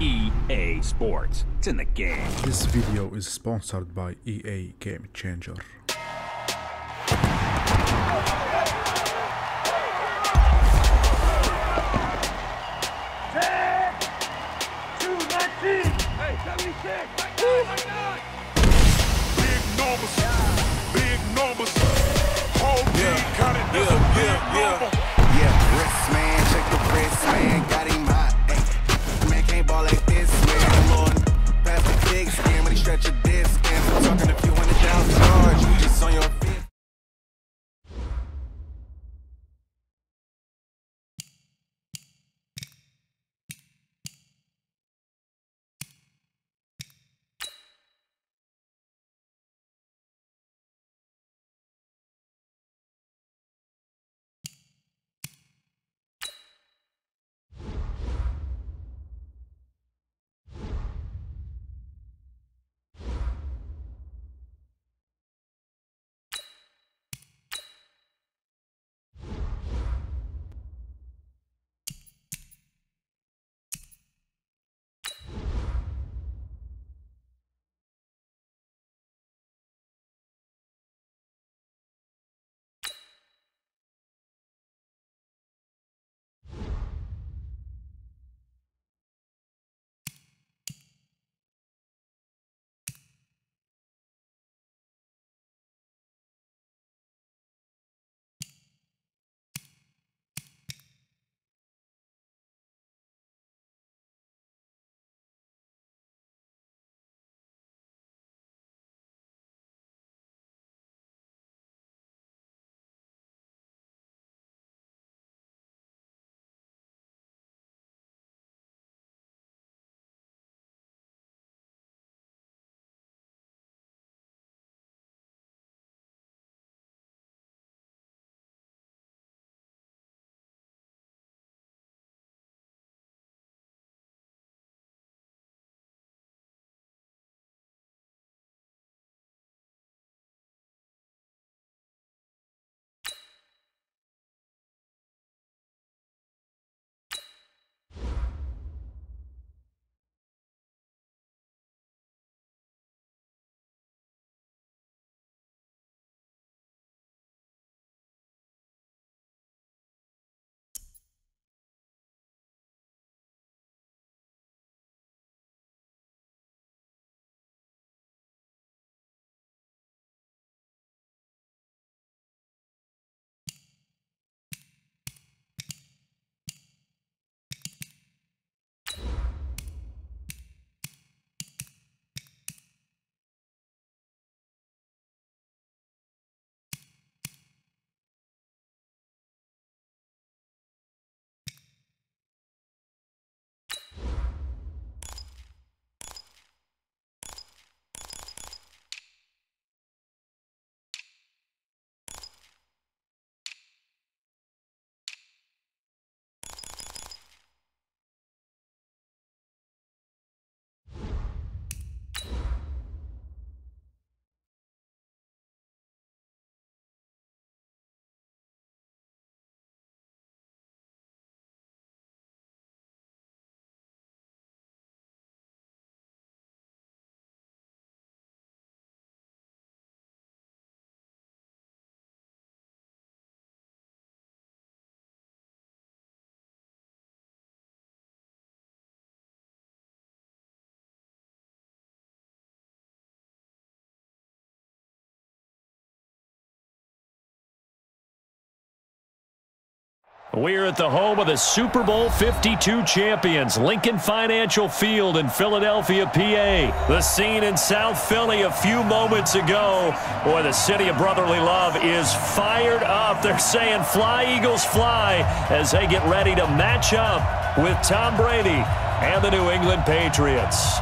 EA Sports. It's in the game. This video is sponsored by EA Game Changer. We're at the home of the Super Bowl 52 champions, Lincoln Financial Field in Philadelphia, PA. The scene in South Philly a few moments ago. Boy, the city of brotherly love is fired up. They're saying fly, Eagles, fly, as they get ready to match up with Tom Brady and the New England Patriots.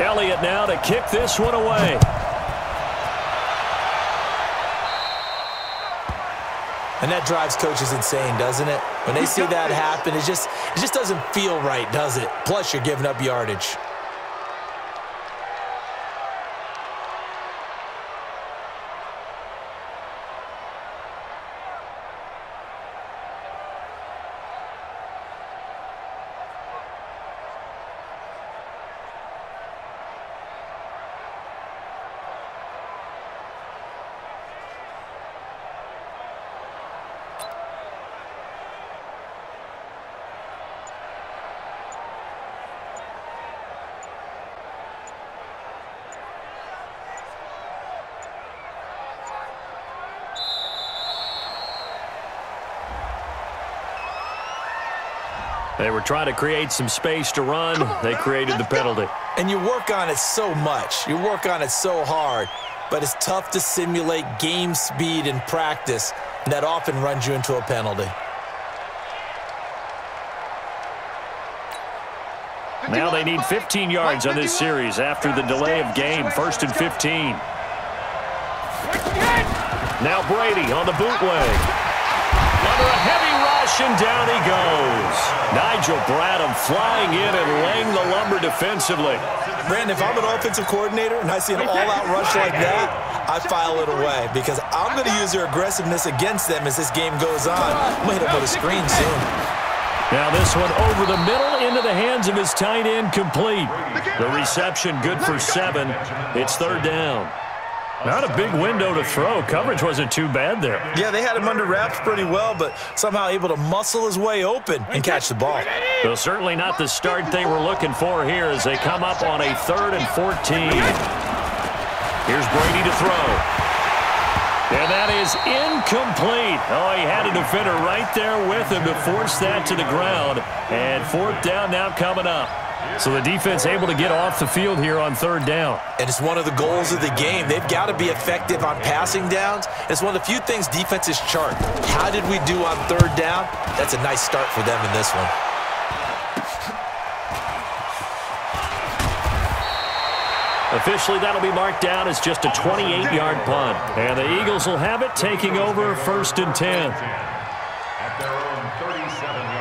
Elliott now to kick this one away. And that drives coaches insane, doesn't it? When they see that happen, it just doesn't feel right, does it? Plus, you're giving up yardage. They were trying to create some space to run. They created the penalty. And you work on it so much. You work on it so hard. But it's tough to simulate game speed in practice. And that often runs you into a penalty. Now they need 15 yards on this series after the delay of game. First and 15. Now Brady on the bootleg. Under a heavy and down he goes. Nigel Bradham flying in and laying the lumber defensively. Brandon, if I'm an offensive coordinator and I see an all-out rush like that, I file it away because I'm going to use their aggressiveness against them as this game goes on. I'm going to hit him with a screen soon. Now this one over the middle into the hands of his tight end, complete. The reception good for 7. It's third down. Not a big window to throw. Coverage wasn't too bad there. Yeah, they had him under wraps pretty well, but somehow able to muscle his way open and catch the ball. So certainly not the start they were looking for here as they come up on a third and 14. Here's Brady to throw. And that is incomplete. Oh, he had a defender right there with him to force that to the ground. And fourth down now coming up. So the defense able to get off the field here on third down. And it's one of the goals of the game. They've got to be effective on passing downs. It's one of the few things defenses chart. How did we do on third down? That's a nice start for them in this one. Officially, that'll be marked down as just a 28-yard punt. And the Eagles will have it, taking over first and 10. At their own 37-yard line.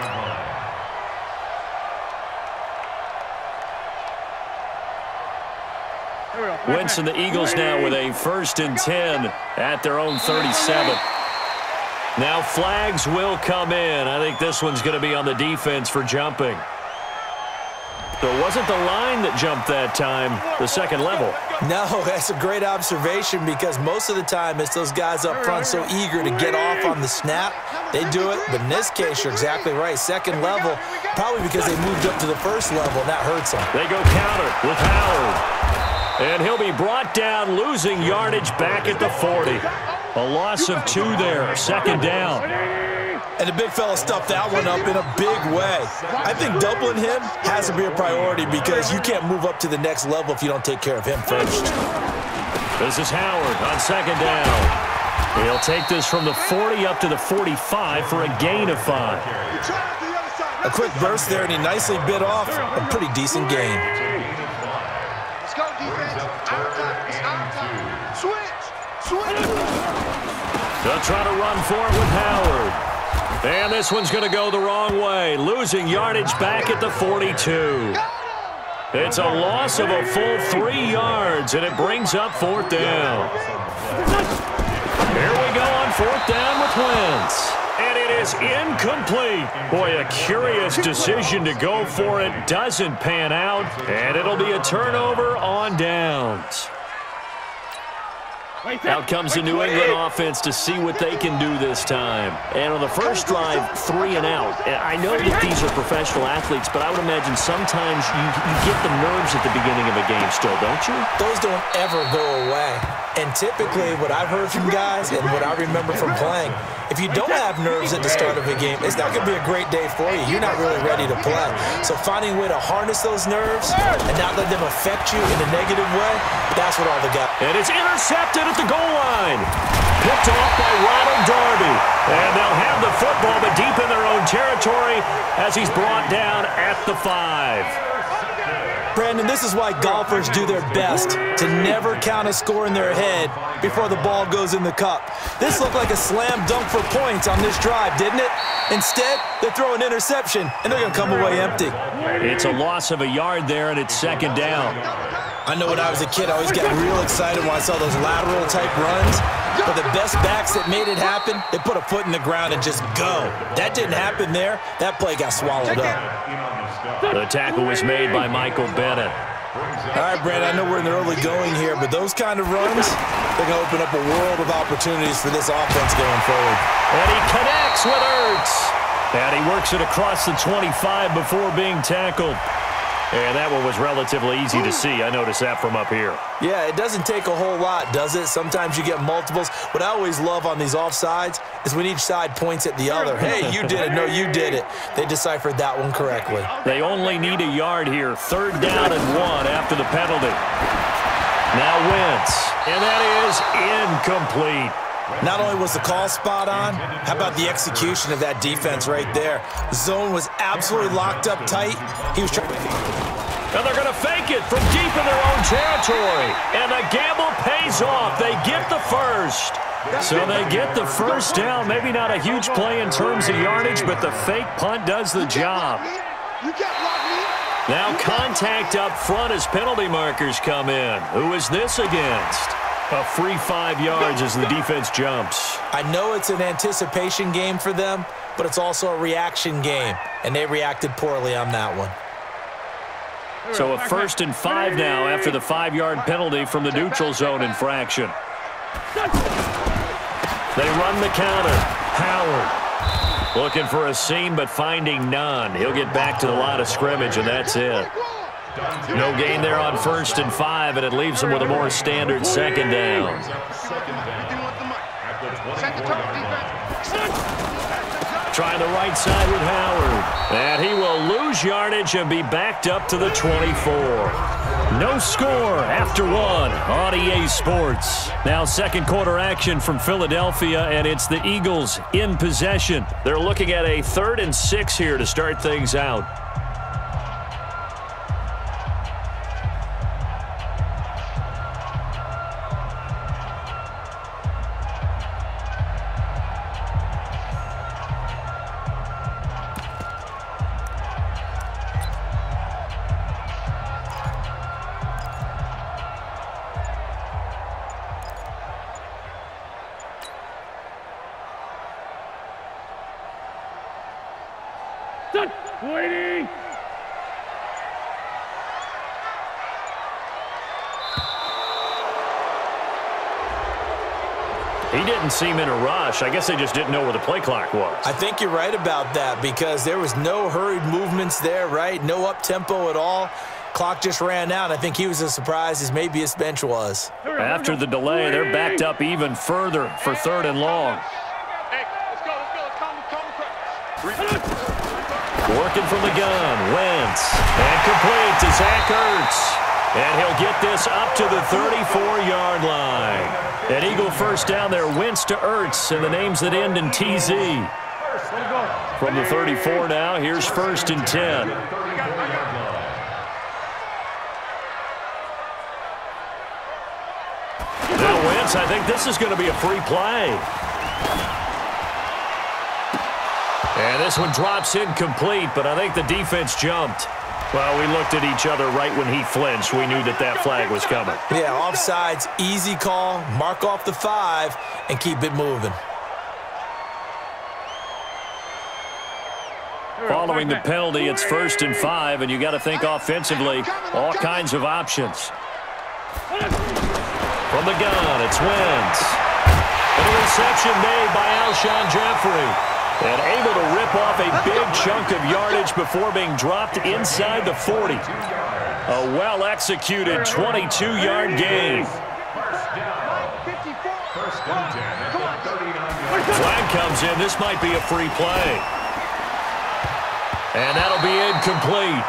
Wentz and the Eagles now with a first and 10 at their own 37. Now flags will come in. I think this one's going to be on the defense for jumping. So it wasn't the line that jumped that time, the second level. No, that's a great observation because most of the time it's those guys up front so eager to get off on the snap. They do it, but in this case, you're exactly right. Second level, probably because they moved up to the first level, and that hurts them. They go counter with Howard. And he'll be brought down, losing yardage back at the 40. A loss of 2 there, second down. And the big fella stuffed that one up in a big way. I think doubling him has to be a priority because you can't move up to the next level if you don't take care of him first. This is Howard on second down. He'll take this from the 40 up to the 45 for a gain of 5. A quick burst there, and he nicely bit off a pretty decent gain. They'll try to run for it with Howard. And this one's going to go the wrong way. Losing yardage back at the 42. It's a loss of a full 3 yards, and it brings up fourth down. Here we go on fourth down with Wentz. And it is incomplete. Boy, a curious decision to go for it. Doesn't pan out, and it'll be a turnover on downs. Out comes the New England offense to see what they can do this time. And on the first drive, 3 and out. I know that these are professional athletes, but I would imagine sometimes you get the nerves at the beginning of a game still, don't you? Those don't ever go away. And typically what I've heard from guys and what I remember from playing, if you don't have nerves at the start of a game, it's not going to be a great day for you. You're not really ready to play. So finding a way to harness those nerves and not let them affect you in a negative way, that's what all the guys... And it's intercepted at the goal line. Picked off by Ronald Darby. And they'll have the football, but deep in their own territory as he's brought down at the 5. Brandon, this is why golfers do their best to never count a score in their head before the ball goes in the cup. This looked like a slam dunk for points on this drive, didn't it? Instead, they throw an interception, and they're going to come away empty. It's a loss of a yard there, and it's second down. I know when I was a kid, I always got real excited when I saw those lateral-type runs. But the best backs that made it happen, they put a foot in the ground and just go. That didn't happen there. That play got swallowed up. The tackle was made by Michael Bennett. All right, Brad, I know we're in the early going here, but those kind of runs, they're going to open up a world of opportunities for this offense going forward. And he connects with Ertz. And he works it across the 25 before being tackled. And that one was relatively easy to see. I noticed that from up here. Yeah, it doesn't take a whole lot, does it? Sometimes you get multiples. What I always love on these offsides is when each side points at the other. Hey, you did it. No, you did it. They deciphered that one correctly. They only need a yard here. Third down and one after the penalty. Now Wentz. And that is incomplete. Not only was the call spot on, how about the execution of that defense right there? The zone was absolutely locked up tight. He was trying. And they're going to fake it from deep in their own territory. And the gamble pays off. They get the first. So they get the first down. Maybe not a huge play in terms of yardage, but the fake punt does the job. Now contact up front as penalty markers come in. Who is this against? A free 5 yards as the defense jumps. I know it's an anticipation game for them, but it's also a reaction game, and they reacted poorly on that one. So a first and 5 now after the 5-yard penalty from the neutral zone infraction. They run the counter. Howard looking for a seam but finding none. He'll get back to the line of scrimmage, and that's it. No gain there on first and 5, and it leaves them with a more standard second down. Try the right side with Howard. And he will lose yardage and be backed up to the 24. No score after one on EA Sports. Now second quarter action from Philadelphia, and it's the Eagles in possession. They're looking at a 3rd and 6 here to start things out. Seem in a rush. I guess they just didn't know where the play clock was. I think you're right about that, because there was no hurried movements there, right? No up-tempo at all. Clock just ran out. I think he was as surprised as maybe his bench was. After the delay, they're backed up even further for 3rd and long. Working from the gun, Wentz. And complete to Zach Ertz. And he'll get this up to the 34-yard line. An Eagle first down there, Wentz to Ertz, and the names that end in TZ. From the 34 now, here's 1st and 10. Now Wentz, I think this is going to be a free play. And this one drops incomplete, but I think the defense jumped. Well, we looked at each other right when he flinched. We knew that that flag was coming. Yeah, offsides, easy call. Mark off the 5 and keep it moving. Following the penalty, it's 1st and 5, and you got to think offensively. All kinds of options. From the gun, it's Wentz. An interception made by Alshon Jeffery. And able to rip off a big chunk of yardage before being dropped inside the 40. A well-executed 22-yard gain. Flag comes in. This might be a free play. And that'll be incomplete.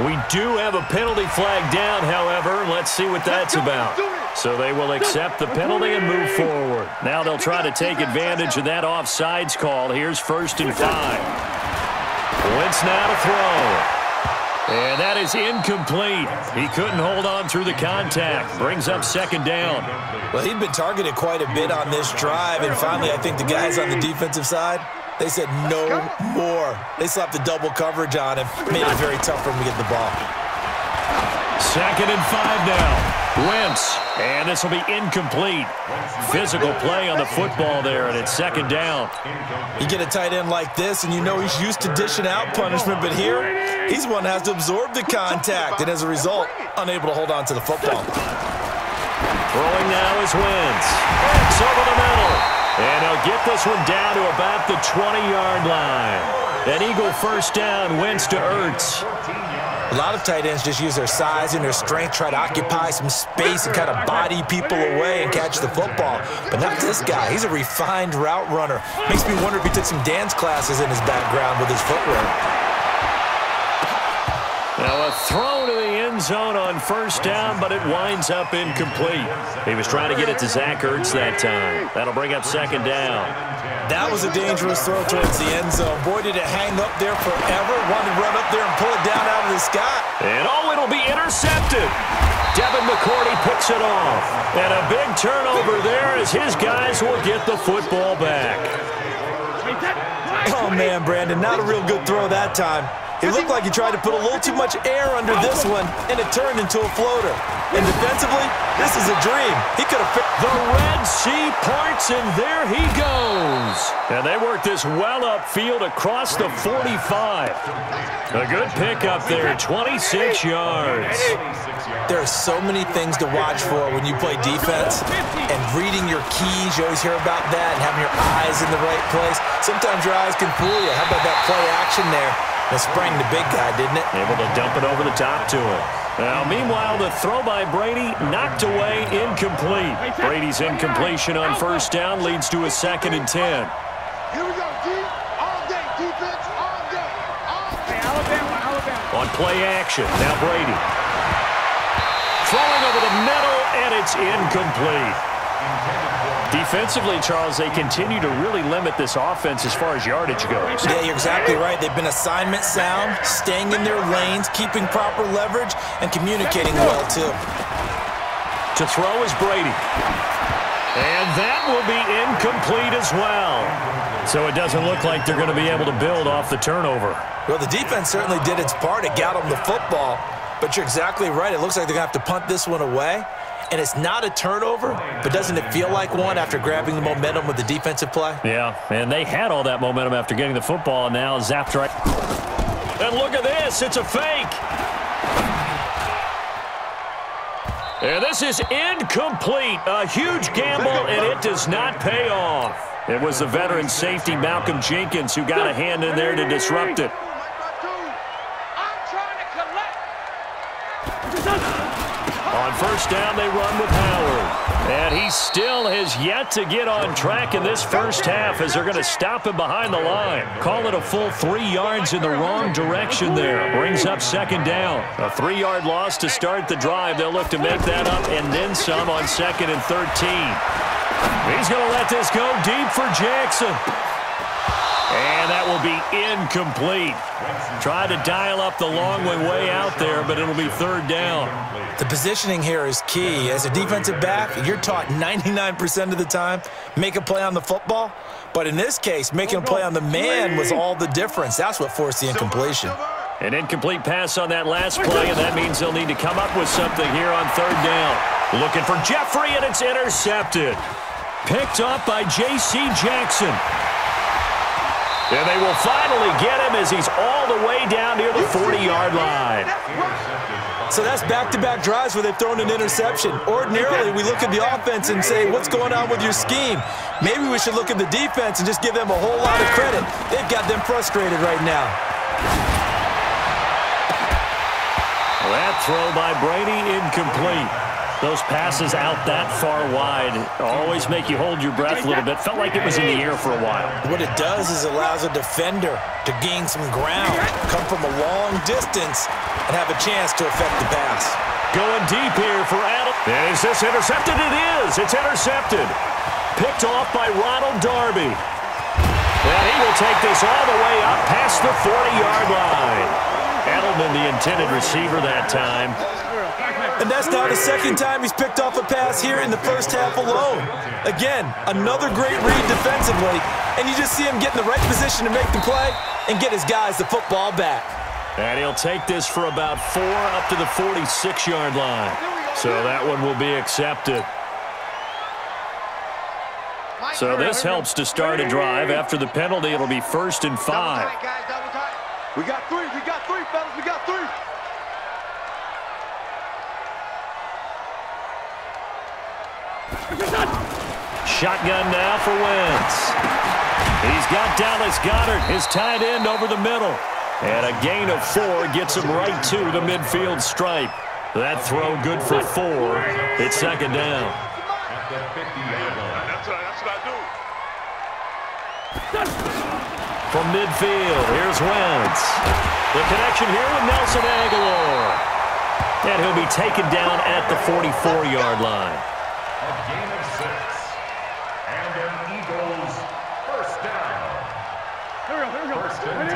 We do have a penalty flag down, however. Let's see what that's about. So they will accept the penalty and move forward. Now they'll try to take advantage of that offsides call. Here's 1st and 5. Wentz now to throw. And that is incomplete. He couldn't hold on through the contact. Brings up second down. Well, he'd been targeted quite a bit on this drive, and finally I think the guys on the defensive side, they said no more. They slapped the double coverage on him, made it very tough for him to get the ball. Second and 5 now. Wentz, and this will be incomplete. Physical play on the football there, and it's second down. You get a tight end like this, and you know he's used to dishing out punishment, but here, he's the one that has to absorb the contact, and as a result, unable to hold on to the football. Throwing now is Wentz. Wentz over the middle, and he'll get this one down to about the 20-yard line. An Eagle first down, Wentz to Ertz. A lot of tight ends just use their size and their strength, try to occupy some space and kind of body people away and catch the football. But not this guy. He's a refined route runner. Makes me wonder if he took some dance classes in his background with his footwear. Now a throw to the end zone on first down, but it winds up incomplete. He was trying to get it to Zach Ertz that time. That'll bring up second down. That was a dangerous throw towards the end zone. Boy, did it hang up there forever. Wanted to run up there and pull it down out of the sky. And, oh, it'll be intercepted. Devin McCourty picks it off. And a big turnover there as his guys will get the football back. Oh, man, Brandon, not a real good throw that time. It looked like he tried to put a little too much air under this one, and it turned into a floater. And defensively, this is a dream. He could have picked the Red Sea parts, and there he goes. And they worked this well upfield across the 45. A good pickup there, 26 yards. There are so many things to watch for when you play defense. And reading your keys, you always hear about that, and having your eyes in the right place. Sometimes your eyes can fool you. How about that play action there? It sprang the big guy, didn't it? Able to dump it over the top to him. Now, meanwhile, the throw by Brady knocked away, incomplete. Brady's incompletion on first down leads to a second and 10. Here we go, all day, defense, all day, all day. Alabama, Alabama. On play action, now Brady. Throwing over the middle, and it's incomplete. Defensively, Charles, they continue to really limit this offense as far as yardage goes. Yeah, you're exactly right. They've been assignment sound, staying in their lanes, keeping proper leverage, and communicating well, too. To throw is Brady. And that will be incomplete as well. So it doesn't look like they're going to be able to build off the turnover. Well, the defense certainly did its part. It got them the football. But you're exactly right. It looks like they're going to have to punt this one away. And it's not a turnover, but doesn't it feel like one after grabbing the momentum with the defensive play? Yeah, and they had all that momentum after getting the football, and now zapped right. And look at this, it's a fake. And this is incomplete. A huge gamble, and it does not pay off. It was the veteran safety Malcolm Jenkins who got a hand in there to disrupt it. On first down, they run with Howard. And he still has yet to get on track in this first half as they're going to stop him behind the line. Call it a full 3 yards in the wrong direction there. Brings up second down. A 3-yard loss to start the drive. They'll look to make that up and then some on second and 13. He's going to let this go deep for Jackson. And that will be incomplete. Tried to dial up the long way out there, but it'll be third down. The positioning here is key. As a defensive back, you're taught 99% of the time, make a play on the football. But in this case, making a play on the man was all the difference. That's what forced the incompletion. An incomplete pass on that last play, and that means they'll need to come up with something here on third down. Looking for Jeffrey, and it's intercepted. Picked up by JC Jackson. And they will finally get him as he's all the way down near the 40-yard line. So that's back-to-back drives where they've thrown an interception. Ordinarily, we look at the offense and say, what's going on with your scheme? Maybe we should look at the defense and just give them a whole lot of credit. They've got them frustrated right now. Well, that throw by Brady, incomplete. Those passes out that far wide always make you hold your breath a little bit. Felt like it was in the air for a while. What it does is allows a defender to gain some ground, come from a long distance, and have a chance to affect the pass. Going deep here for Adam. And is this intercepted? It is. It's intercepted. Picked off by Ronald Darby. And he will take this all the way up past the 40-yard line. And Edelman, the intended receiver that time. And that's now the second time he's picked off a pass here in the first half alone. Again, another great read defensively, and you just see him get in the right position to make the play and get his guys the football back. And he'll take this for about four up to the 46-yard line. So that one will be accepted. So this helps to start a drive. After the penalty, it'll be 1st and 5. We got three. We got three, fellas. We got three. Shotgun now for Wentz. He's got Dallas Goedert, his tight end, over the middle. And a gain of 4 gets him right to the midfield stripe. That throw good for 4. It's 2nd down. From midfield, here's Wentz. The connection here with Nelson Aguilar. And he'll be taken down at the 44-yard line. A gain of 6 and an Eagles 1st down. Here we go. 1st and 10.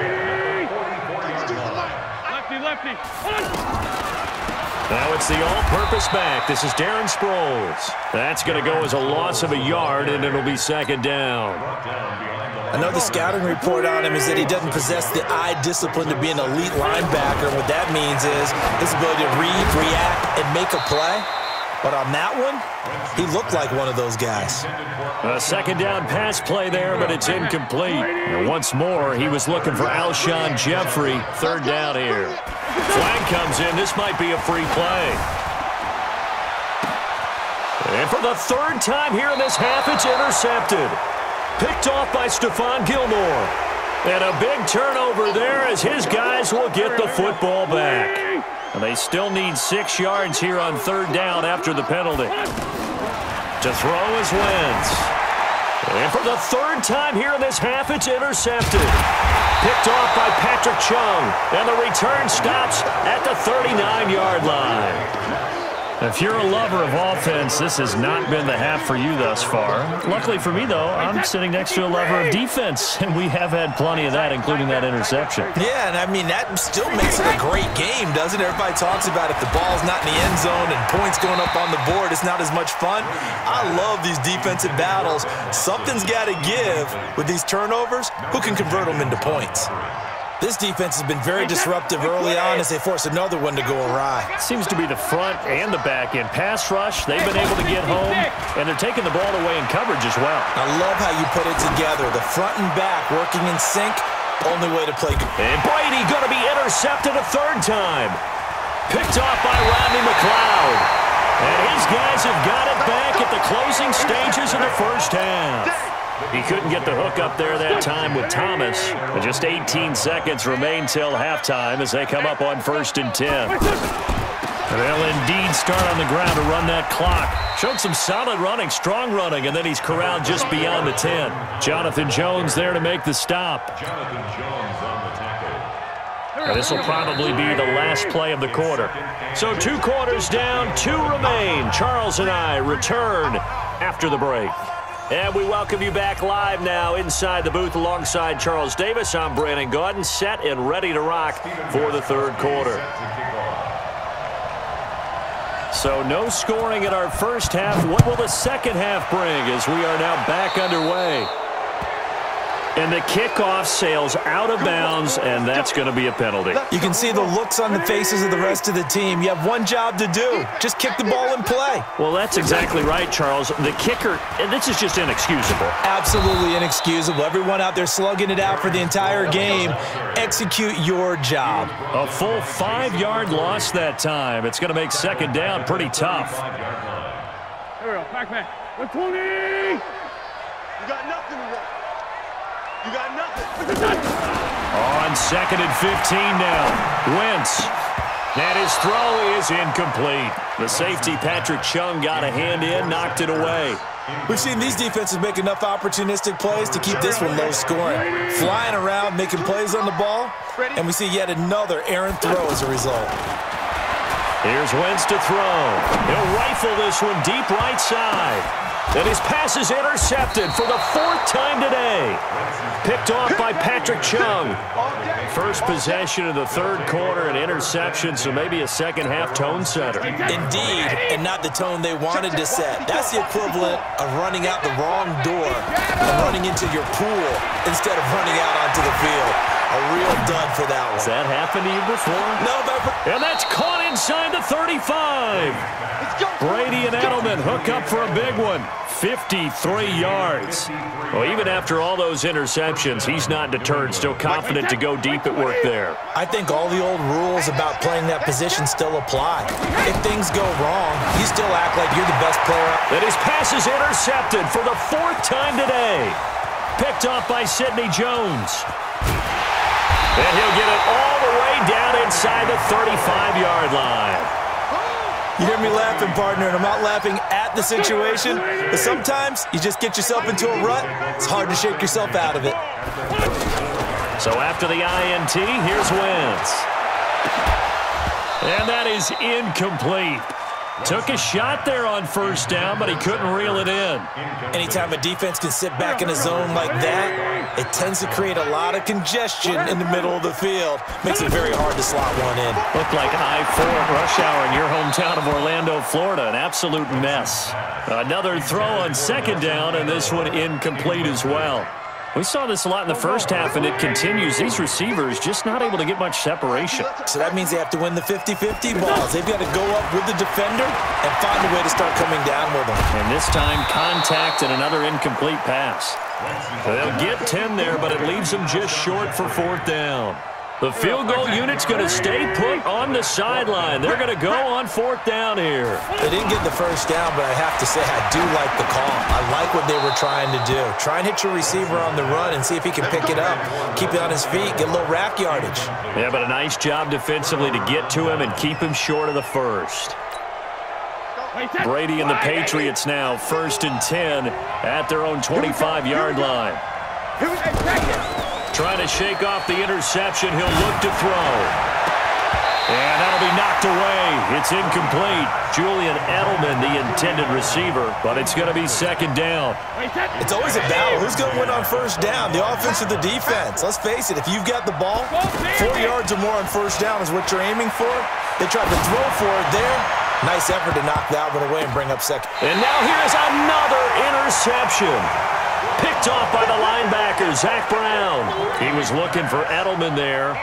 Lefty. Now it's the all-purpose back. This is Darren Sproles. That's going to go as a loss of a yard, and it'll be 2nd down. Another scouting report on him is that he doesn't possess the eye discipline to be an elite linebacker. What that means is his ability to read, react, and make a play. But on that one, he looked like one of those guys. A 2nd down pass play there, but it's incomplete. And once more, he was looking for Alshon Jeffery. 3rd down here. Flag comes in. This might be a free play. And for the 3rd time here in this half, it's intercepted. Picked off by Stephon Gilmore. And a big turnover there as his guys will get the football back. And they still need 6 yards here on 3rd down after the penalty. To throw is Wentz. And for the 3rd time here in this half, it's intercepted. Picked off by Patrick Chung. And the return stops at the 39-yard line. If you're a lover of offense, this has not been the half for you thus far. Luckily for me, though, I'm sitting next to a lover of defense, and we have had plenty of that, including that interception. Yeah, and I mean, that still makes it a great game, doesn't it? Everybody talks about if the ball's not in the end zone and points going up on the board, it's not as much fun. I love these defensive battles. Something's got to give with these turnovers. Who can convert them into points? This defense has been very disruptive early on as they force another one to go awry. Seems to be the front and the back end. Pass rush, they've been able to get home, and they're taking the ball away in coverage as well. I love how you put it together. The front and back working in sync, only way to play. And Brady going to be intercepted a 3rd time. Picked off by Rodney McLeod. And his guys have got it back at the closing stages of the 1st half. He couldn't get the hook up there that time with Thomas. But just 18 seconds remain till halftime as they come up on 1st and 10. They'll indeed start on the ground to run that clock. Showed some solid running, strong running, and then he's corralled just beyond the 10. Jonathan Jones there to make the stop. Jonathan Jones on the tackle. This will probably be the last play of the quarter. So 2 quarters down, 2 remain. Charles and I return after the break. And we welcome you back live now inside the booth alongside Charles Davis. I'm Brandon Gaudin, set and ready to rock for the 3rd quarter. So no scoring in our 1st half. What will the 2nd half bring as we are now back underway? And the kickoff sails out of bounds, and that's going to be a penalty. You can see the looks on the faces of the rest of the team. You have one job to do. Just kick the ball and play. Well, that's exactly right, Charles. The kicker, and this is just inexcusable. Absolutely inexcusable. Everyone out there slugging it out for the entire game. Execute your job. A full 5-yard loss that time. It's going to make 2nd down pretty tough. Here we go, Pac-Man. 120! You got nothing to work. You got nothing. On 2nd and 15 now. Wentz. And his throw is incomplete. The safety, Patrick Chung, got a hand in, knocked it away. We've seen these defenses make enough opportunistic plays to keep this one low scoring. Flying around, making plays on the ball. And we see yet another errant throw as a result. Here's Wentz to throw. He'll rifle this one deep right side. And his pass is intercepted for the fourth time today. Picked off by Patrick Chung. First possession of the third quarter, an interception, so maybe a second-half tone setter. Indeed, and not the tone they wanted to set. That's the equivalent of running out the wrong door and running into your pool instead of running out onto the field. A real dud for that one. Has that happened to you before? No, but... And that's caught inside the 35. Brady and Edelman hook up for a big one. 53 yards. Well, even after all those interceptions, he's not deterred. Still confident to go deep at work there. I think all the old rules about playing that position still apply. If things go wrong, you still act like you're the best player. And his pass is intercepted for the fourth time today. Picked off by Sidney Jones. And he'll get it all the way down inside the 35-yard line. You hear me laughing, partner, and I'm not laughing at the situation, but sometimes you just get yourself into a rut. It's hard to shake yourself out of it. So after the INT, here's Wentz. And that is incomplete. Took a shot there on first down, but he couldn't reel it in. Anytime a defense can sit back in a zone like that, it tends to create a lot of congestion in the middle of the field. Makes it very hard to slot one in. Looked like I-4 rush hour in your hometown of Orlando, Florida. An absolute mess. Another throw on second down, and this one incomplete as well. We saw this a lot in the first half, and it continues. These receivers just not able to get much separation. So that means they have to win the 50-50 balls. They've got to go up with the defender and find a way to start coming down with them. And this time, contact and another incomplete pass. They'll get 10 there, but it leaves them just short for fourth down. The field goal unit's going to stay put on the sideline. They're going to go on fourth down here. They didn't get the first down, but I have to say I do like the call. I like what they were trying to do. Try and hit your receiver on the run and see if he can pick it up. Keep it on his feet, get a little rack yardage. Yeah, but a nice job defensively to get to him and keep him short of the first. Brady and the Patriots now first and 10 at their own 25-yard line. Trying to shake off the interception. He'll look to throw. And that'll be knocked away. It's incomplete. Julian Edelman, the intended receiver, but it's going to be second down. It's always a battle. Who's going to win on first down, the offense or the defense? Let's face it, if you've got the ball, 4 yards or more on first down is what you're aiming for. They tried to throw for it there. Nice effort to knock that one away and bring up second. And now here is another interception. Picked off by the linebacker, Zach Brown. He was looking for Edelman there.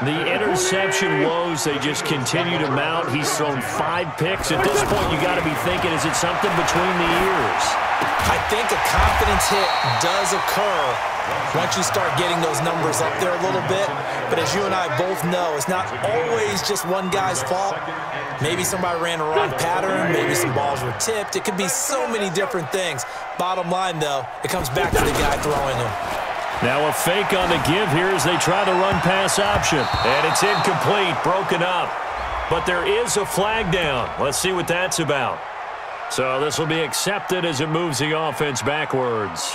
The interception woes, they just continue to mount. He's thrown 5 picks. At this point, you got to be thinking, is it something between the ears? I think a confidence hit does occur once you start getting those numbers up there a little bit. But as you and I both know, it's not always just one guy's fault. Maybe somebody ran a wrong pattern. Maybe some balls were tipped. It could be so many different things. Bottom line, though, it comes back to the guy throwing them. Now a fake on the give here as they try the run pass option. And it's incomplete, broken up. But there is a flag down. Let's see what that's about. So this will be accepted as it moves the offense backwards.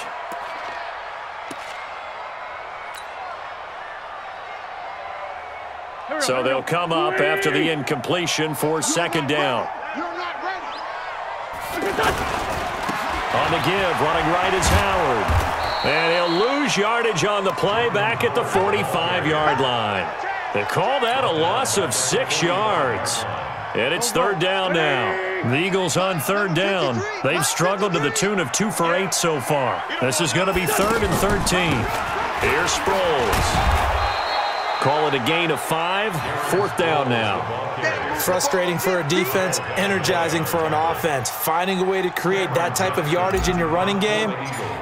So they'll come up after the incompletion for second down. On the give, running right is Howard. And he'll lose yardage on the play back at the 45-yard line. They call that a loss of 6 yards. And it's third down now. The Eagles on third down. They've struggled to the tune of 2 for 8 so far. This is going to be third and 13. Here's Sproles. Call it a gain of 5, fourth down now. Frustrating for a defense, energizing for an offense. Finding a way to create that type of yardage in your running game,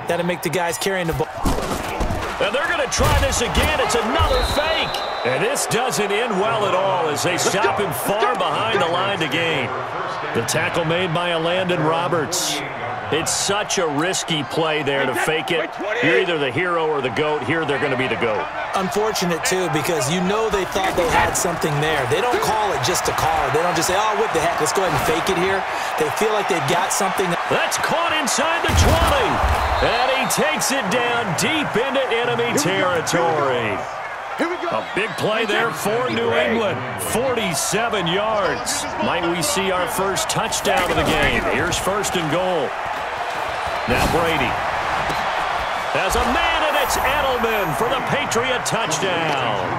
that'll make the guys carrying the ball. And they're going to try this again. It's another fake. And this doesn't end well at all as they stop him far behind the line to gain. The tackle made by Alandon Roberts. It's such a risky play there to fake it. You're either the hero or the GOAT. Here they're going to be the GOAT. Unfortunate, too, because you know they thought they had something there. They don't call it just to call it. They don't just say, oh, what the heck, let's go ahead and fake it here. They feel like they've got something. That's caught inside the 20. And he takes it down deep into enemy territory. A big play there for New England, 47 yards. Might we see our first touchdown of the game? Here's first and goal. Now Brady. As a man, and it's Edelman for the Patriot touchdown.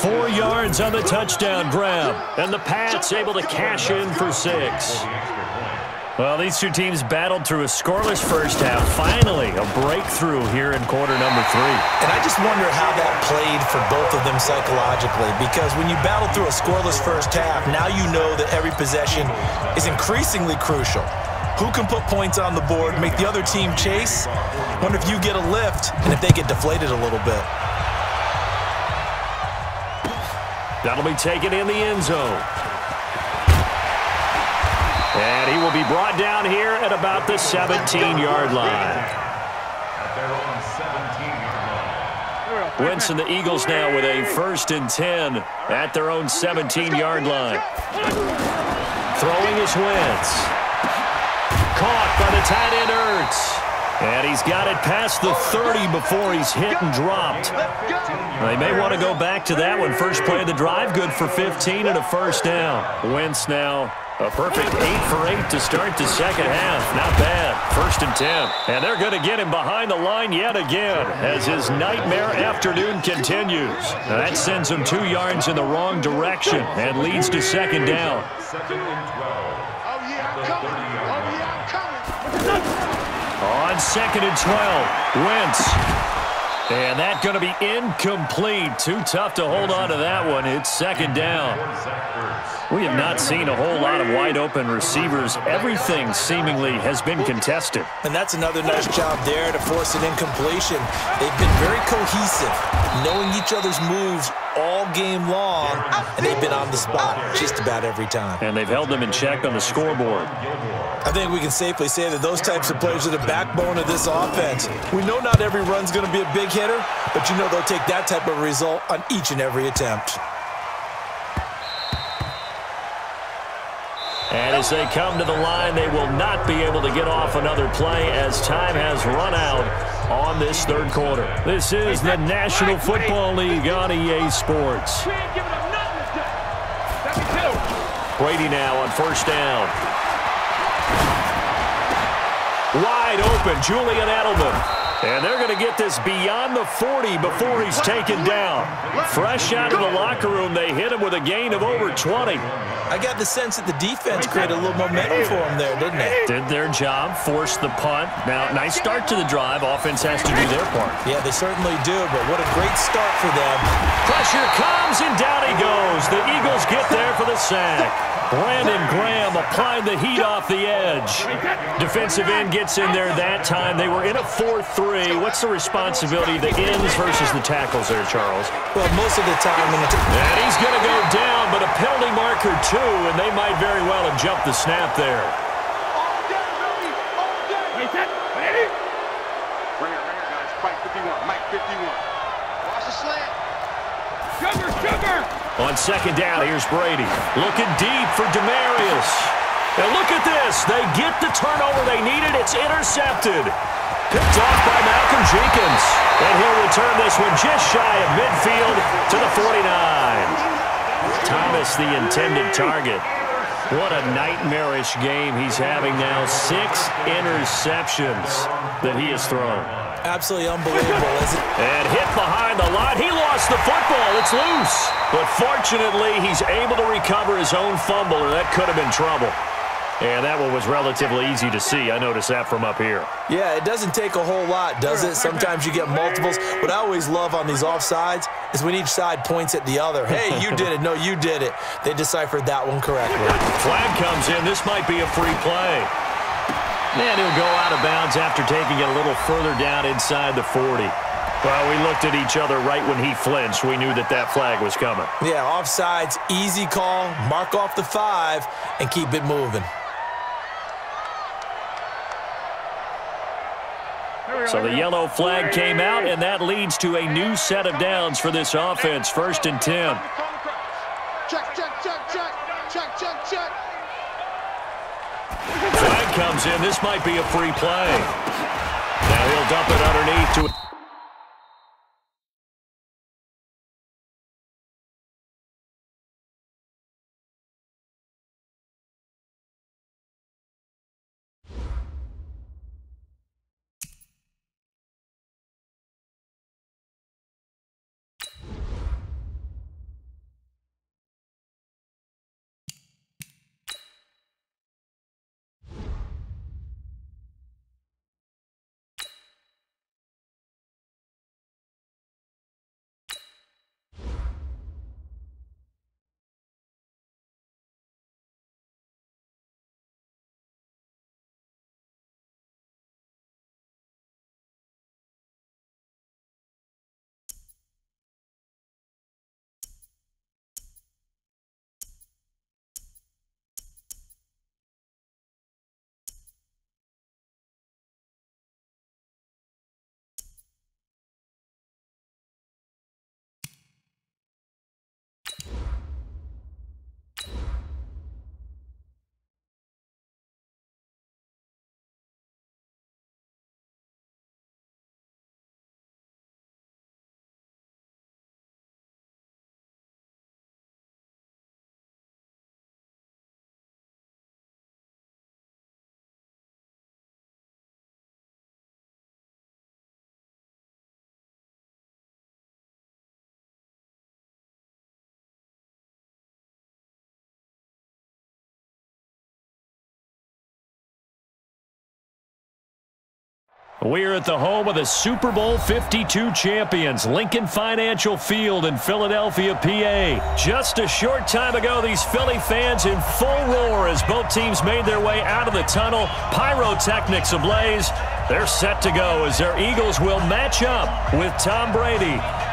4 yards on the touchdown grab, and the Pats able to cash in for 6. Well, these two teams battled through a scoreless first half. Finally, a breakthrough here in quarter number 3. And I just wonder how that played for both of them psychologically, because when you battle through a scoreless first half, now you know that every possession is increasingly crucial. Who can put points on the board, make the other team chase? Wonder if you get a lift and if they get deflated a little bit. That'll be taken in the end zone. And he will be brought down here at about the 17-yard line. Winston, the Eagles now with a 1st and 10 at their own 17-yard line. Throwing is Wentz. Caught by the tight end Ertz. And he's got it past the 30 before he's hit and dropped. They may want to go back to that one. First play of the drive, good for 15 and a 1st down. Wentz now. A perfect 8 for 8 to start the second half. Not bad. 1st and 10. And they're going to get him behind the line yet again as his nightmare afternoon continues. Now that sends him 2 yards in the wrong direction and leads to 2nd down. On 2nd and 12, Wentz. And that's going to be incomplete. Too tough to hold on to that one. It's 2nd down. We have not seen a whole lot of wide-open receivers. Everything seemingly has been contested. And that's another nice job there to force an incompletion. They've been very cohesive, knowing each other's moves all game long, and they've been on the spot just about every time. And they've held them in check on the scoreboard. I think we can safely say that those types of players are the backbone of this offense. We know not every run's going to be a big hitter, but you know they'll take that type of result on each and every attempt. And as they come to the line, they will not be able to get off another play as time has run out on this 3rd quarter. This is the National Football League on EA Sports. Brady now on 1st down. Wide open, Julian Edelman. And they're going to get this beyond the 40 before he's taken down. Fresh out of the locker room, they hit him with a gain of over 20. I got the sense that the defense created a little momentum for him there, didn't it? Did their job, forced the punt. Now, nice start to the drive. Offense has to do their part. Yeah, they certainly do, but what a great start for them. Pressure comes, and down he goes. The Eagles get there for the sack. Brandon Graham applying the heat off the edge. Defensive end gets in there that time. They were in a 4-3. What's the responsibility of the ends versus the tackles there, Charles? Well, most of the time. And he's going to go down, but a penalty marker too, and they might very well have jumped the snap there. On 2nd down, here's Brady. Looking deep for Demaryius. And look at this. They get the turnover they needed. It's intercepted. Picked off by Malcolm Jenkins. And he'll return this one just shy of midfield to the 49. Thomas, the intended target. What a nightmarish game he's having now. 6 interceptions that he has thrown. Absolutely unbelievable, isn't it? And hit behind the line. He lost the football. It's loose. But fortunately, he's able to recover his own fumble, or that could have been trouble. And that one was relatively easy to see. I noticed that from up here. Yeah, it doesn't take a whole lot, does it? Sometimes you get multiples. What I always love on these offsides is when each side points at the other. Hey, you did it. No, you did it. They deciphered that one correctly. Flag comes in. This might be a free play. And he'll go out of bounds after taking it a little further down inside the 40. Well, we looked at each other right when he flinched. We knew that that flag was coming. Yeah, offsides, easy call. Mark off the 5 and keep it moving. So the yellow flag came out, and that leads to a new set of downs for this offense. 1st and 10. Check, check, check, check. Check, check, check. Flag comes in. This might be a free play. Now he'll dump it underneath to... We're at the home of the Super Bowl 52 champions, Lincoln Financial Field in Philadelphia, PA. Just a short time ago, these Philly fans in full roar as both teams made their way out of the tunnel. Pyrotechnics ablaze. They're set to go as their Eagles will match up with Tom Brady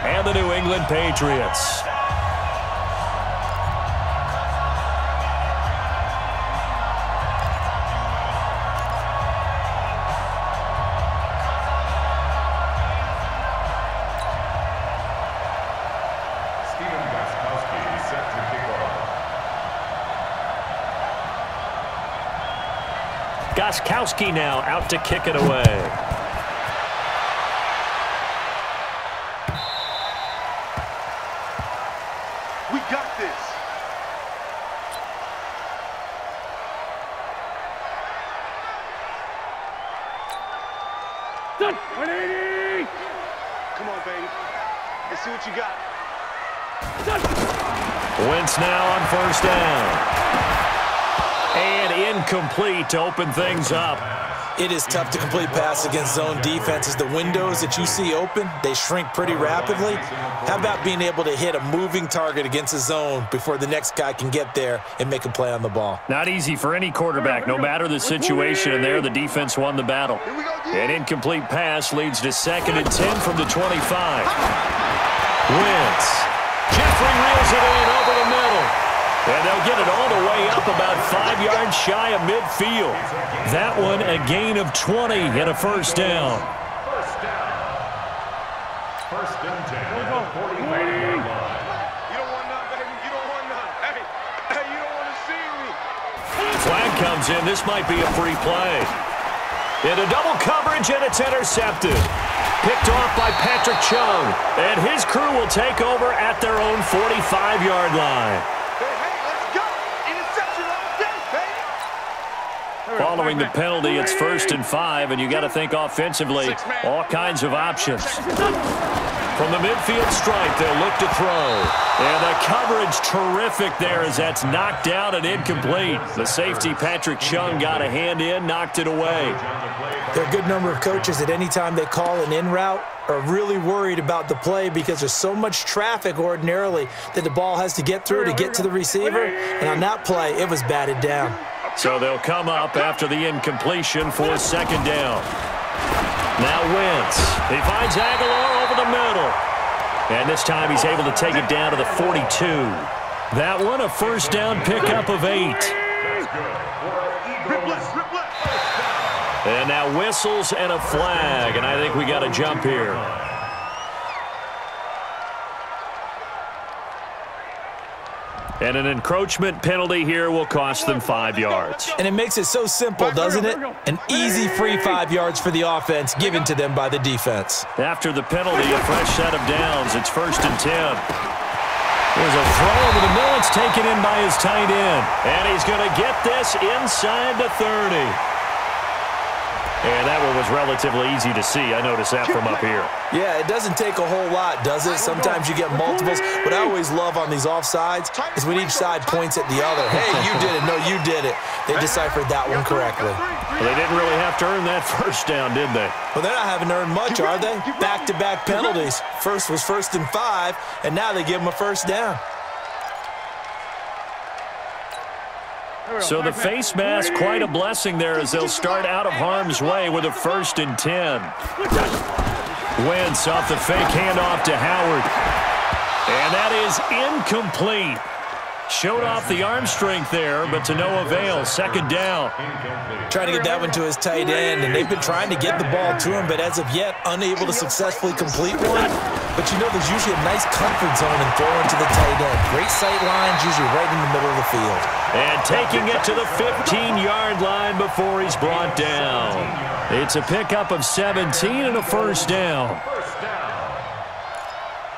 and the New England Patriots. Kowalski now out to kick it away. We got this. Done. 180. Come on, baby. Let's see what you got. Done. Wentz now on first down. And incomplete to open things up. It is tough to complete pass against zone defenses. The windows that you see open, they shrink pretty rapidly. How about being able to hit a moving target against a zone before the next guy can get there and make a play on the ball? Not easy for any quarterback, no matter the situation, and there the defense won the battle. An incomplete pass leads to 2nd and 10 from the 25. Wentz. Jeffrey reels it in over the middle. And they'll get it all the way up about 5 yards shy of midfield. That one a gain of 20 and a first down. Flag comes in. This might be a free play. And a double coverage, and it's intercepted. Picked off by Patrick Chung. And his crew will take over at their own 45-yard line. Following the penalty, it's 1st and 5, and you got to think offensively, all kinds of options. From the midfield stripe, they'll look to throw. And the coverage terrific there as that's knocked down and incomplete. The safety, Patrick Chung, got a hand in, knocked it away. There are a good number of coaches at any time they call an in route are really worried about the play because there's so much traffic ordinarily that the ball has to get through to get to the receiver. And on that play, it was batted down. So they'll come up after the incompletion for 2nd down. Now Wentz. He finds Aguilar over the middle. And this time he's able to take it down to the 42. That one a 1st down pickup of 8. And now whistles and a flag. And I think we got a jump here. And an encroachment penalty here will cost them 5 yards. And it makes it so simple, doesn't it? An easy free 5 yards for the offense given to them by the defense. After the penalty, a fresh set of downs. It's 1st and 10. There's a throw over the middle. It's taken in by his tight end. And he's going to get this inside the 30. And that one was relatively easy to see. I noticed that from up here. Yeah, it doesn't take a whole lot, does it? Sometimes you get multiples. What I always love on these offsides is when each side points at the other. Hey, you did it. No, you did it. They deciphered that one correctly. Well, they didn't really have to earn that 1st down, did they? Well, they're not having to earn much, are they? Back-to-back penalties. First was 1st and 5, and now they give them a 1st down. So the face mask, quite a blessing there as they'll start out of harm's way with a 1st and 10. Wentz off the fake handoff to Howard. And that is incomplete. Showed off the arm strength there, but to no avail. 2nd down. Trying to get that one to his tight end, and they've been trying to get the ball to him, but as of yet, unable to successfully complete one. But you know, there's usually a nice comfort zone in throwing to the tight end. Great sight lines, usually right in the middle of the field. And taking it to the 15-yard line before he's brought down. It's a pickup of 17 and a 1st down.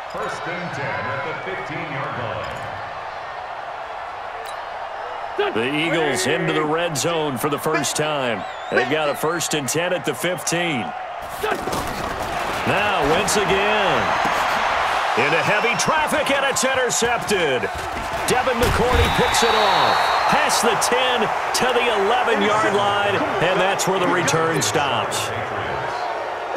1st and 10 at the 15-yard line. The Eagles into the red zone for the first time. They've got a 1st and 10 at the 15. Now Wentz again. Into heavy traffic, and it's intercepted. Devin McCourty picks it off. Past the 10 to the 11-yard line, and that's where the return stops.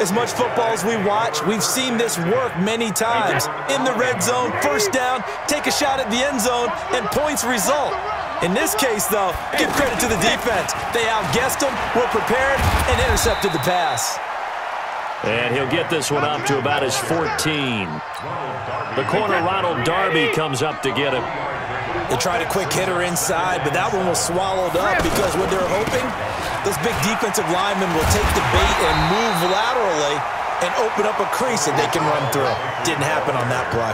As much football as we watch, we've seen this work many times. In the red zone, first down, take a shot at the end zone, and points result. In this case, though, give credit to the defense. They outguessed them, were prepared, and intercepted the pass. And he'll get this one up to about his 14. The corner, Ronald Darby, comes up to get him. They tried a quick hitter inside, but that one was swallowed up because what they're hoping, those big defensive linemen will take the bait and move laterally and open up a crease that they can run through. Didn't happen on that play.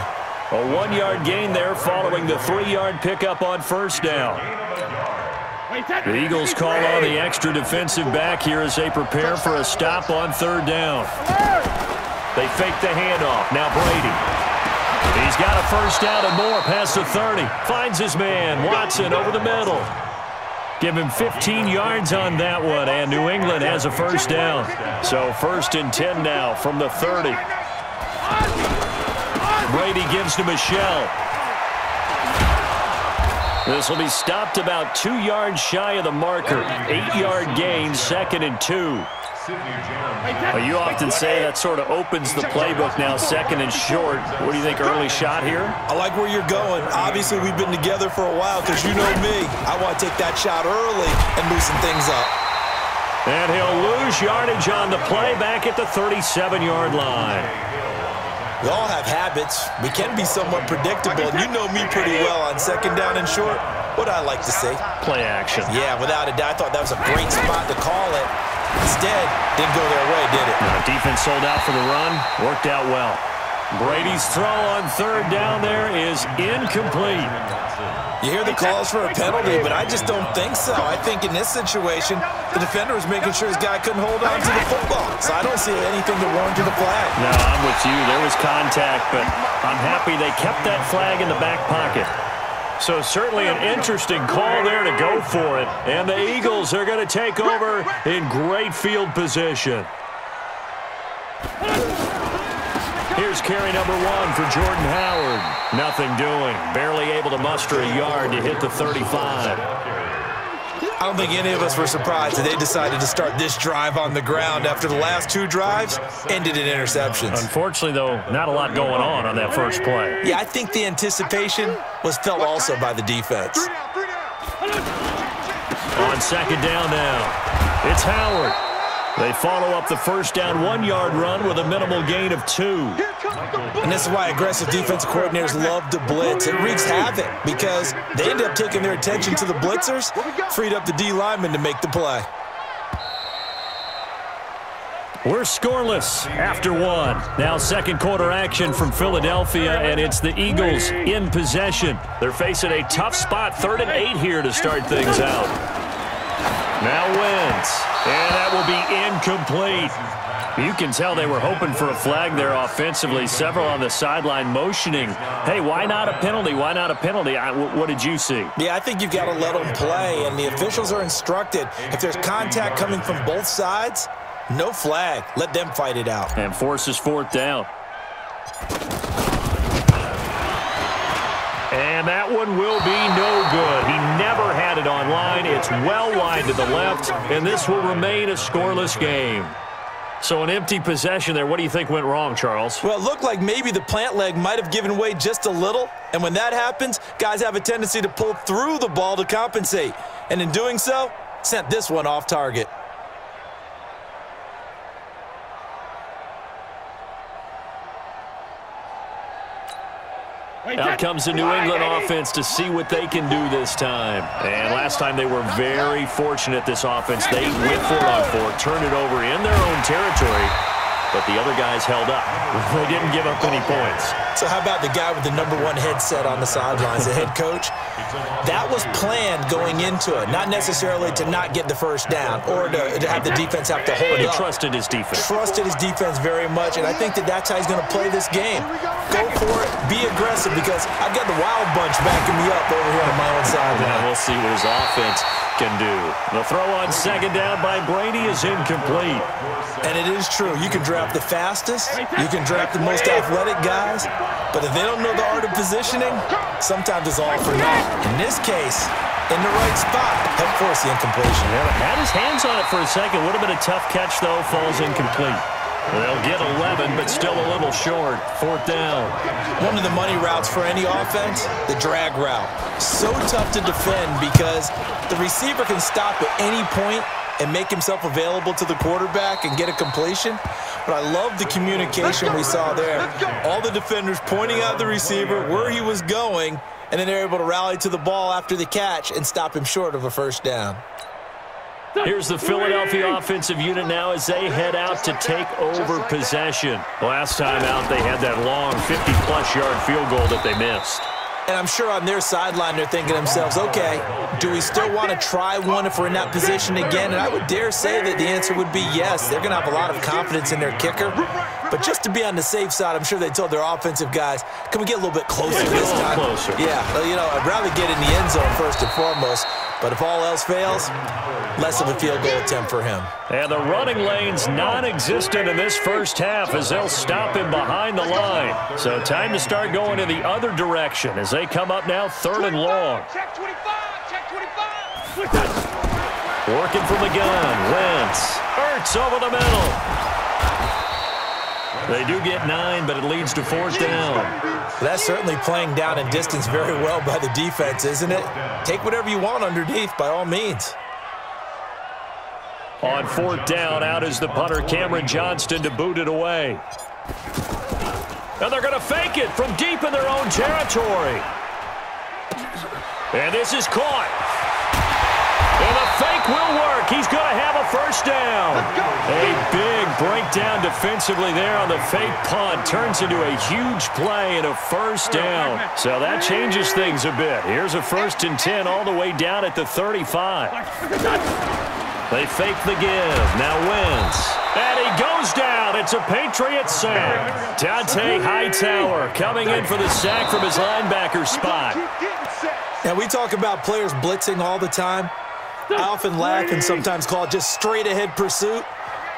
A one-yard gain there following the three-yard pickup on first down. The Eagles call on the extra defensive back here as they prepare for a stop on third down. They fake the handoff. Now Brady. He's got a first down and more past the 30. Finds his man, Watson, over the middle. Give him 15 yards on that one, and New England has a first down. So first and 10 now from the 30. Brady gives to Michelle. This will be stopped about 2 yards shy of the marker. 8-yard gain, second and 2. Well, you often say that sort of opens the playbook now, second and short. What do you think, early shot here? I like where you're going. Obviously, we've been together for a while because you know me. I want to take that shot early and loosen things up. And he'll lose yardage on the play back at the 37-yard line. We all have habits. We can be somewhat predictable. And you know me pretty well on second down and short. What I like to see. Play action. Yeah, without a doubt. I thought that was a great spot to call it. Instead, didn't go their way, did it? The defense sold out for the run. Worked out well. Brady's throw on third down there is incomplete. You hear the calls for a penalty, but I just don't think so. I think in this situation, the defender was making sure his guy couldn't hold on to the football. So I don't see anything to warrant to the flag. No, I'm with you. There was contact, but I'm happy they kept that flag in the back pocket. So certainly an interesting call there to go for it. And the Eagles are going to take over in great field position. Here's carry number 1 for Jordan Howard. Nothing doing. Barely able to muster a yard to hit the 35. I don't think any of us were surprised that they decided to start this drive on the ground after the last 2 drives ended in interceptions. Unfortunately, though, not a lot going on that first play. Yeah, I think the anticipation was felt also by the defense. On second down now, it's Howard. They follow up the first down 1-yard run with a minimal gain of 2. And this is why aggressive defensive coordinators love to blitz. It wreaks havoc because they end up taking their attention to the blitzers, freed up the D lineman to make the play. We're scoreless after 1. Now second quarter action from Philadelphia, and it's the Eagles in possession. They're facing a tough spot, 3rd and 8 here to start things out. Now wins, and that will be incomplete. You can tell they were hoping for a flag there offensively. Several on the sideline motioning. Hey, why not a penalty? Why not a penalty? What did you see? Yeah, I think you've got to let them play, and the officials are instructed. If there's contact coming from both sides, no flag. Let them fight it out. And forces 4th down. And that one will be no good. He never had it online. It's well wide to the left, and this will remain a scoreless game. So an empty possession there. What do you think went wrong, Charles? Well, it looked like maybe the plant leg might have given way just a little, and when that happens, guys have a tendency to pull through the ball to compensate. And in doing so, sent this one off target. Out comes the New England offense to see what they can do this time. And last time they were very fortunate, this offense. They went for it on 4, turned it over in their own territory, but the other guys held up. They didn't give up any points. So how about the guy with the number 1 headset on the sidelines, the head coach? That was planned going into it, not necessarily to not get the first down or to have the defense have to hold up. But he trusted his defense. Trusted his defense very much, and I think that that's how he's going to play this game. Go for it, be aggressive, because I've got the wild bunch backing me up over here on my own sideline. And we'll see what his offense can do. The throw on second down by Brady is incomplete. And it is true, you can draft the fastest, you can draft the most athletic guys, but if they don't know the art of positioning, sometimes it's all for naught. In this case, in the right spot, helped force the incompletion. Yeah, had his hands on it for a second. Would have been a tough catch, though. Falls incomplete. They'll get 11, but still a little short. Fourth down. One of the money routes for any offense, the drag route. So tough to defend because the receiver can stop at any point and make himself available to the quarterback and get a completion. But I love the communication we saw there. All the defenders pointing out the receiver where he was going, and then they're able to rally to the ball after the catch and stop him short of a first down. Here's the Philadelphia offensive unit now as they head out to take over possession. Last time out, they had that long 50-plus yard field goal that they missed. And I'm sure on their sideline, they're thinking to themselves, okay, do we still want to try one if we're in that position again? And I would dare say that the answer would be yes. They're going to have a lot of confidence in their kicker. But just to be on the safe side, I'm sure they told their offensive guys, can we get a little bit closer this time? Closer. Yeah, you know, I'd rather get in the end zone first and foremost. But if all else fails, less of a field goal attempt for him. And the running lane's non-existent in this first half as they'll stop him behind the line. So time to start going in the other direction as they come up now third and long. Check 25, check 25. Working from the gun, Wentz. Ertz over the middle. They do get 9, but it leads to fourth down. That's certainly playing down in distance very well by the defense, isn't it? Take whatever you want underneath, by all means. On fourth down, out is the punter, Cameron Johnston, to boot it away. And they're going to fake it from deep in their own territory. And this is caught. And the fake will work. He's going to have a first down. A big breakdown defensively there on the fake punt. Turns into a huge play and a first down. So that changes things a bit. Here's a first and 10 all the way down at the 35. They fake the give. Now wins. And he goes down. It's a Patriots sack. Dante Hightower coming in for the sack from his linebacker spot. Now we talk about players blitzing all the time. I often laugh and sometimes call it just straight-ahead pursuit.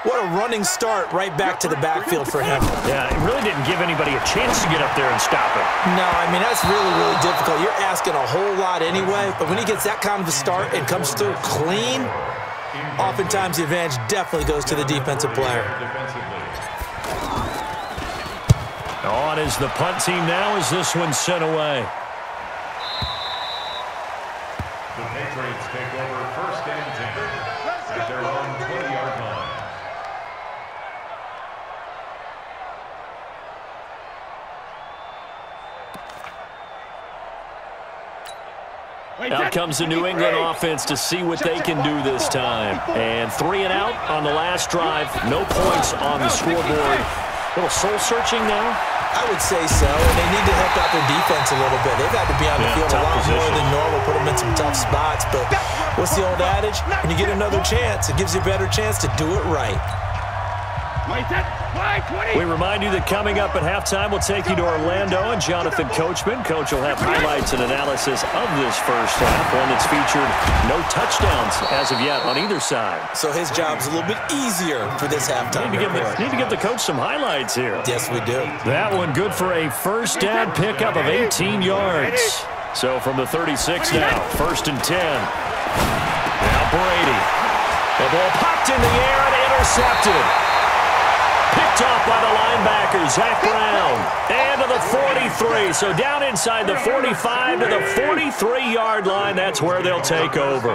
What a running start right back to the backfield for him. Yeah, it really didn't give anybody a chance to get up there and stop it. No, I mean, that's really, really difficult. You're asking a whole lot anyway, but when he gets that kind of a start and comes through clean, oftentimes the advantage definitely goes to the defensive player. On is the punt team now as this one's sent away. The Patriots take over first and 10 at their own 20-yard line. Out comes the New England offense to see what they can do this time. And 3 and out on the last drive. No points on the scoreboard. A little soul-searching now. I would say so, and they need to help out their defense a little bit. They've had to be on the field a lot more than normal, put them in some tough spots. But what's the old adage? When you get another chance, it gives you a better chance to do it right. We remind you that coming up at halftime, we'll take you to Orlando and Jonathan Coachman. Coach will have highlights and analysis of this first half, one that's featured no touchdowns as of yet on either side. So his job's a little bit easier for this halftime. Need to give the coach some highlights here. Yes, we do. That one good for a first down pickup of 18 yards. So from the 36 now, first and 10. Now Brady. The ball popped in the air and intercepted. Picked off by the linebacker, Zach Brown. And to the 43. So down inside the 45 to the 43-yard line. That's where they'll take over.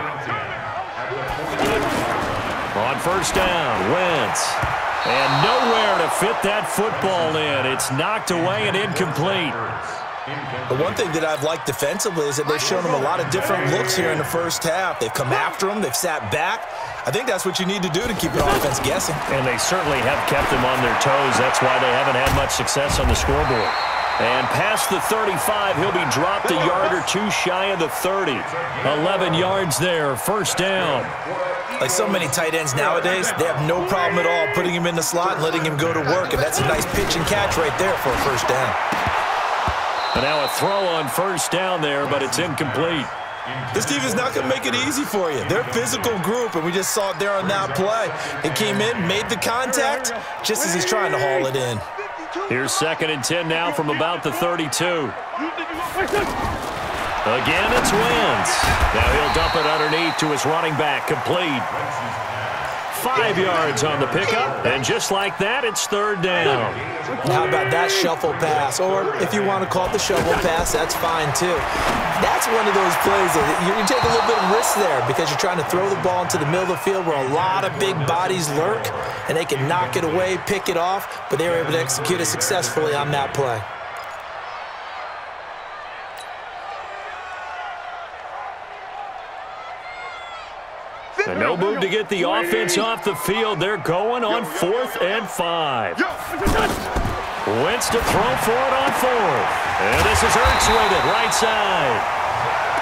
On first down, Wentz. And nowhere to fit that football in. It's knocked away and incomplete. The one thing that I've liked defensively is that they've shown him a lot of different looks here in the first half. They've come after him. They've sat back. I think that's what you need to do to keep an offense guessing. And they certainly have kept them on their toes. That's why they haven't had much success on the scoreboard. And past the 35, he'll be dropped a yard or two shy of the 30. 11 yards there, first down. Like so many tight ends nowadays, they have no problem at all putting him in the slot and letting him go to work. And that's a nice pitch and catch right there for a first down. And now a throw on first down there, but it's incomplete. This defense is not going to make it easy for you. They're a physical group, and we just saw it there on that play. It came in, made the contact, just as he's trying to haul it in. Here's second and 10 now from about the 32. Again, it's Wentz. Now he'll dump it underneath to his running back, complete. 5 yards on the pickup, and just like that, it's third down. How about that shuffle pass? Or if you want to call it the shovel pass, that's fine too. That's one of those plays that you take a little bit of risk there because you're trying to throw the ball into the middle of the field where a lot of big bodies lurk, and they can knock it away, pick it off, but they were able to execute it successfully on that play. And no move to get the offense off the field. They're going on 4th and 5. Wentz to throw for it on 4th. And this is Ertz with it, right side.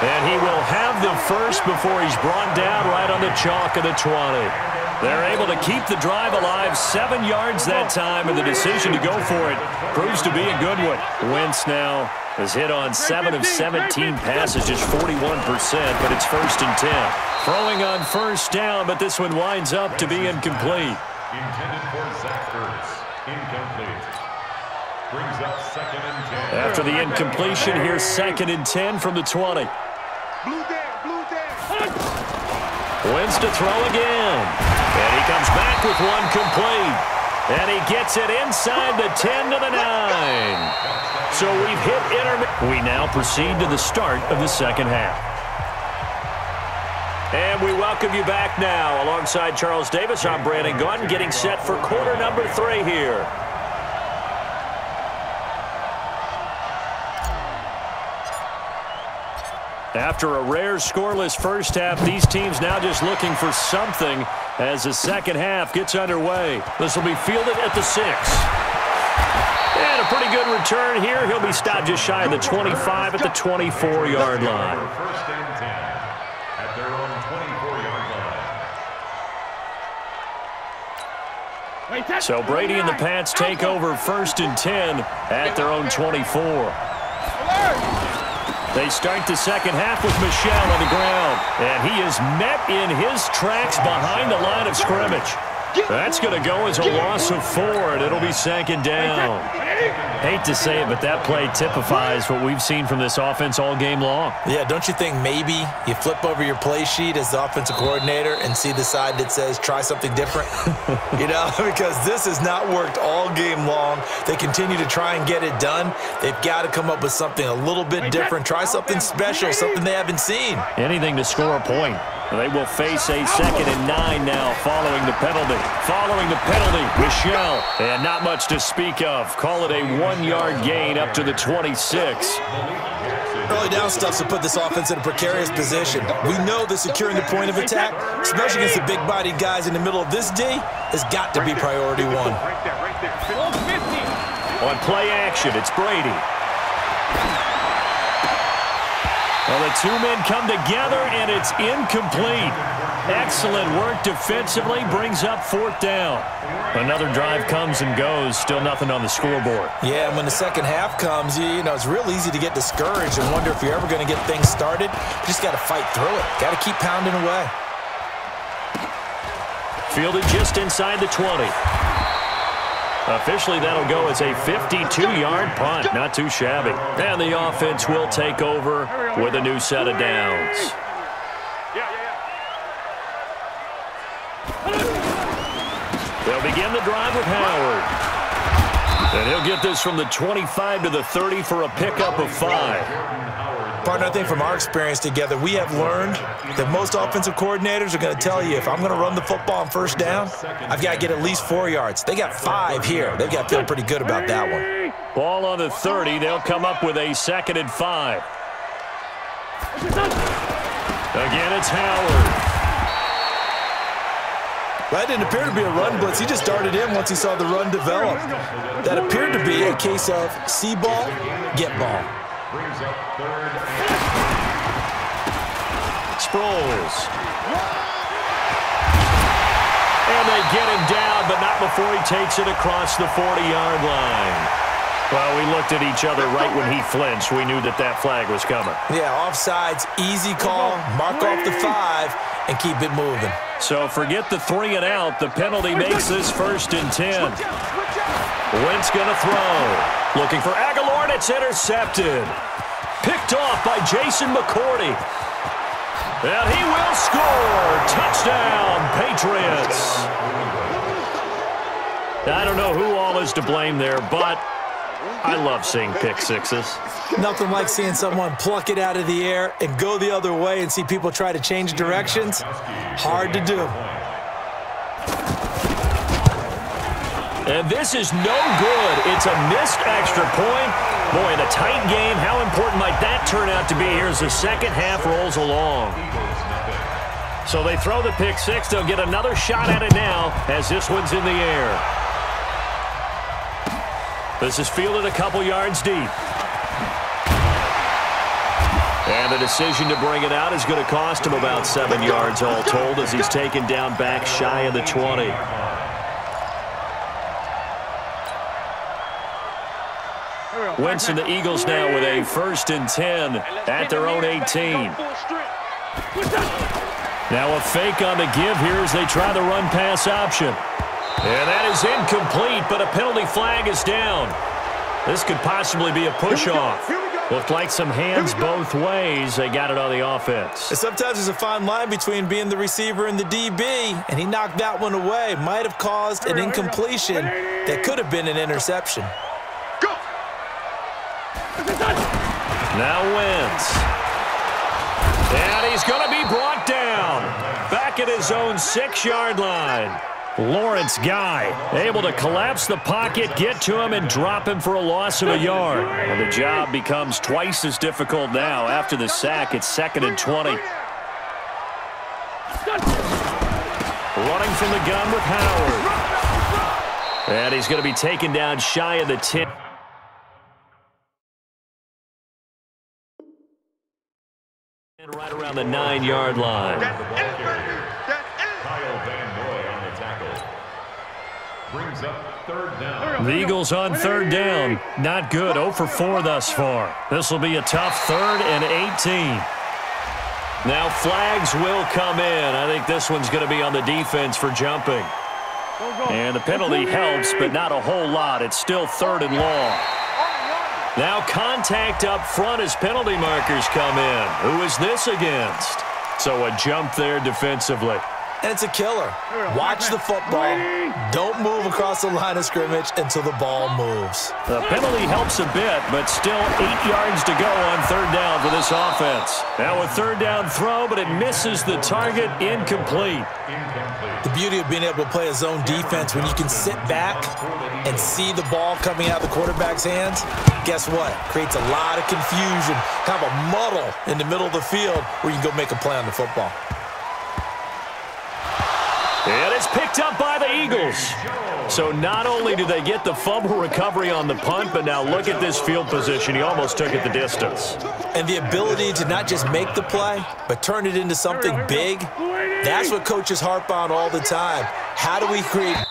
And he will have the first before he's brought down right on the chalk of the 20. They're able to keep the drive alive 7 yards that time, and the decision to go for it proves to be a good one. Wentz now has hit on 7 of 17 passes, just 41%, but it's 1st and 10. Throwing on 1st down, but this one winds up to be incomplete. Intended for Zach Ertz. Incomplete. Brings up 2nd and 10. After the incompletion, here's 2nd and 10 from the 20. Wins to throw again. And he comes back with one complete. And he gets it inside the 10 to the 9. So we've hit intermission. We now proceed to the start of the second half. And we welcome you back now. Alongside Charles Davis, I'm Brandon Gaudin, getting set for quarter number 3 here. After a rare scoreless first half, these teams now just looking for something as the second half gets underway. This will be fielded at the 6. And a pretty good return here. He'll be stopped just shy of the 25 at the 24-yard line. First and 10 at their own 24-yard line. So Brady and the Pats take over 1st and 10 at their own 24. They start the second half with Michelle on the ground. And he is met in his tracks behind the line of scrimmage. That's going to go as a loss of 4, and it'll be 2nd down. Hate to say it, but that play typifies what we've seen from this offense all game long. Yeah, don't you think maybe you flip over your play sheet as the offensive coordinator and see the side that says try something different? You know, because this has not worked all game long. They continue to try and get it done. They've got to come up with something a little bit different. Try something special, something they haven't seen. Anything to score a point. They will face a 2nd and 9 now following the penalty. Michelle, and not much to speak of. Call it a 1-yard gain up to the 26. Early down stuffs to put this offense in a precarious position. We know that securing the point of attack, especially against the big-bodied guys in the middle of this D, has got to be priority 1. On play action, it's Brady. Well, the two men come together, and it's incomplete. Excellent work defensively, brings up 4th down. Another drive comes and goes, still nothing on the scoreboard. Yeah, and when the second half comes, you know, it's real easy to get discouraged and wonder if you're ever going to get things started. You just got to fight through it. Got to keep pounding away. Fielded just inside the 20. Officially, that'll go as a 52-yard punt. Not too shabby. And the offense will take over with a new set of downs. They'll begin the drive with Howard. And he'll get this from the 25 to the 30 for a pickup of 5. Partner, I think from our experience together, we have learned that most offensive coordinators are going to tell you, if I'm going to run the football on 1st down, I've got to get at least 4 yards. They got 5 here. They've got to feel pretty good about that one. Ball on the 30. They'll come up with a 2nd and 5. Again, it's Howard. That didn't appear to be a run blitz. He just darted in once he saw the run develop. That appeared to be a case of see ball, get ball. Brings up 3rd. Sproles. And they get him down, but not before he takes it across the 40-yard line. Well, we looked at each other right when he flinched. We knew that that flag was coming. Yeah, offsides, easy call. Mark off the 5 and keep it moving. So forget the 3 and out. The penalty makes this 1st and 10. Wentz going to throw. Looking for Aguilar, and it's intercepted. Picked off by Jason McCourty. And he will score. Touchdown, Patriots. I don't know who all is to blame there, but I love seeing pick sixes. Nothing like seeing someone pluck it out of the air and go the other way and see people try to change directions. Hard to do. And this is no good. It's a missed extra point. Boy, in a tight game, how important might that turn out to be here as the second half rolls along. So they throw the pick six. They'll get another shot at it now as this one's in the air. This is fielded a couple yards deep. And the decision to bring it out is going to cost him about 7 yards all told as he's taken down back shy of the 20. Winston, the Eagles now with a 1st and 10 at their own 18. Now a fake on the give here as they try the run-pass option. And that is incomplete, but a penalty flag is down. This could possibly be a push-off. Looked like some hands both ways. They got it on the offense. And sometimes there's a fine line between being the receiver and the DB, and he knocked that one away. Might have caused an incompletion that could have been an interception. Now wins. And he's going to be brought down. Back at his own 6-yard line. Lawrence Guy able to collapse the pocket, get to him, and drop him for a loss of a yard. And the job becomes twice as difficult now. After the sack, it's 2nd and 20. Running from the gun with Howard. And he's going to be taken down shy of the 10. And right around the 9-yard line. The Eagles on 3rd down. Not good. 0 for 4 thus far. This will be a tough 3rd and 18. Now flags will come in. I think this one's going to be on the defense for jumping. And the penalty helps, but not a whole lot. It's still 3rd and long. Now contact up front as penalty markers come in. Who is this against? So a jump there defensively. And it's a killer. Watch the football. Don't move across the line of scrimmage until the ball moves. The penalty helps a bit, but still 8 yards to go on 3rd down for this offense. Now a 3rd down throw, but it misses the target. Incomplete. The beauty of being able to play a zone defense when you can sit back and see the ball coming out of the quarterback's hands, guess what? Creates a lot of confusion, kind of a muddle in the middle of the field where you can go make a play on the football. And it's picked up by the Eagles. So not only do they get the fumble recovery on the punt, but now look at this field position. He almost took it the distance. And the ability to not just make the play, but turn it into something big, that's what coaches harp on all the time. How do we create